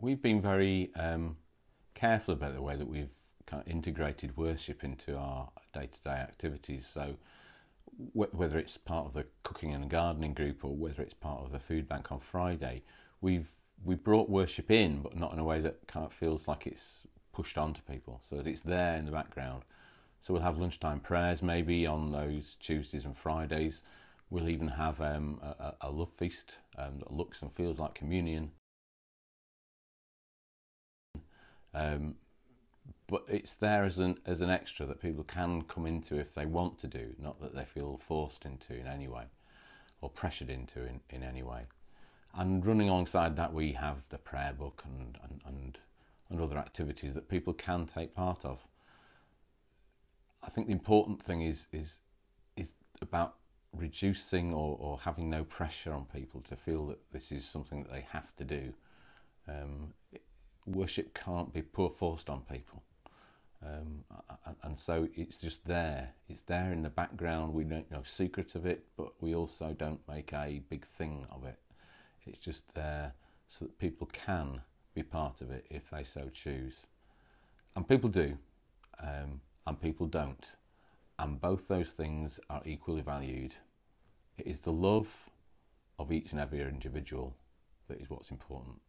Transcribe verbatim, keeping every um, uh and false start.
We've been very um, careful about the way that we've kind of integrated worship into our day-to-day activities. So wh whether it's part of the cooking and gardening group or whether it's part of the food bank on Friday, we've we brought worship in, but not in a way that kind of feels like it's pushed on to people, so that it's there in the background. So we'll have lunchtime prayers maybe on those Tuesdays and Fridays. We'll even have um, a, a love feast um, that looks and feels like communion. Um, but it's there as an, as an extra that people can come into if they want to do, not that they feel forced into in any way or pressured into in, in any way. And running alongside that, we have the prayer book and, and, and, and other activities that people can take part of. I think the important thing is, is, is about reducing or, or having no pressure on people to feel that this is something that they have to do. Um, it, worship can't be forced on people. Um, and, and so it's just there. It's there in the background. We don't know secret of it, but we also don't make a big thing of it. It's just there so that people can be part of it if they so choose. And people do, um, and people don't. And both those things are equally valued. It is the love of each and every individual that is what's important.